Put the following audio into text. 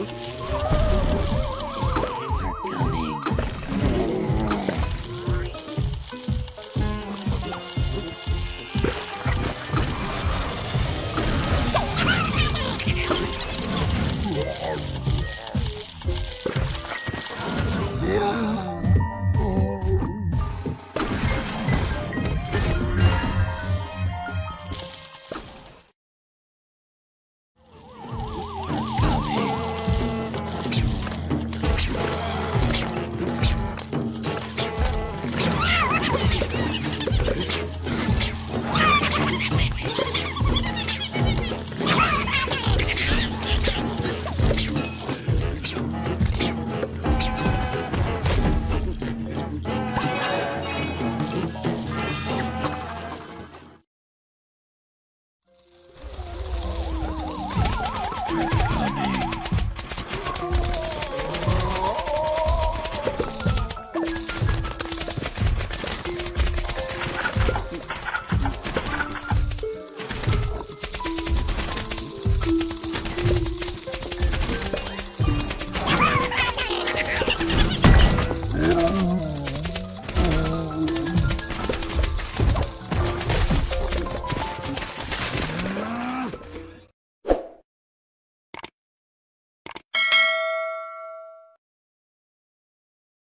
They're coming.